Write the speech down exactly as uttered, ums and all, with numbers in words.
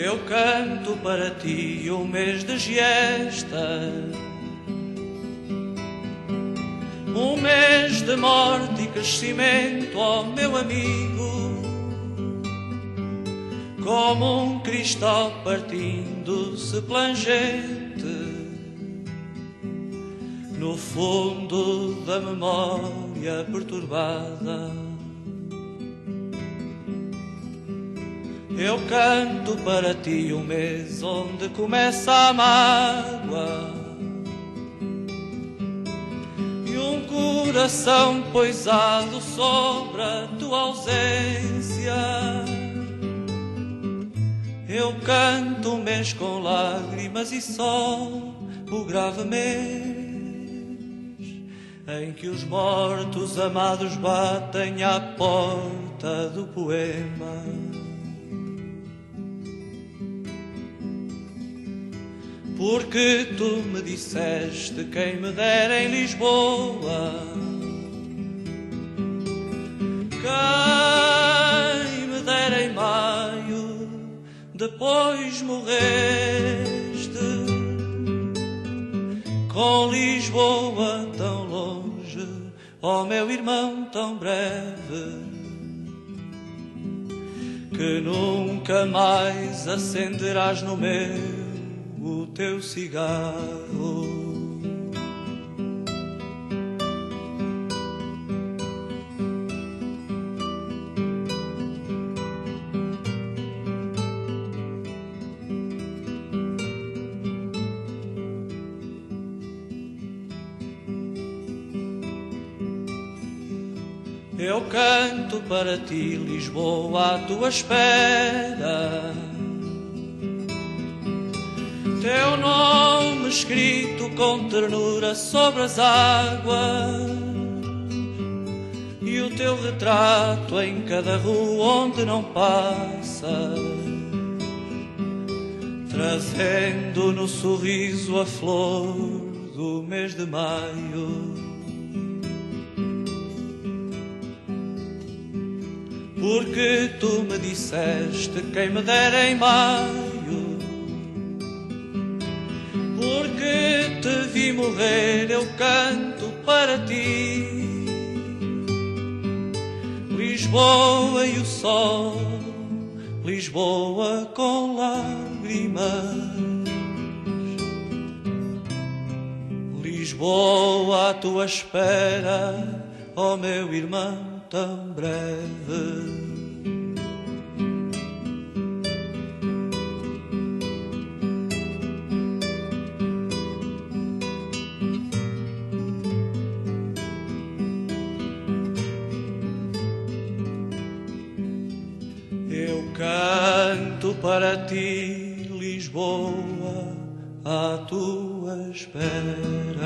Eu canto para ti o mês de giesta, o mês de morte e crescimento, ó meu amigo, como um cristal partindo-se plangente no fundo da memória perturbada. Eu canto para ti o mês onde começa a mágoa e um coração poisado sobre a tua ausência. Eu canto o mês com lágrimas e sol, o grave mês em que os mortos amados batem à porta do poema. Porque tu me disseste, quem me dera em Lisboa, quem me dera em maio, depois morreste, com Lisboa tão longe, ó meu irmão tão breve, que nunca mais acenderás no meu o teu cigarro. Eu canto para ti, Lisboa, à tua espera, teu nome escrito com ternura sobre as águas e o teu retrato em cada rua onde não passas, trazendo no sorriso a flor do mês de maio. Porque tu me disseste, quem me dera em maio, porque te vi morrer, eu canto para ti, Lisboa e o sol, Lisboa com lágrimas, Lisboa à tua espera, ó meu irmão tão breve. Canto para ti, Lisboa, à tua espera.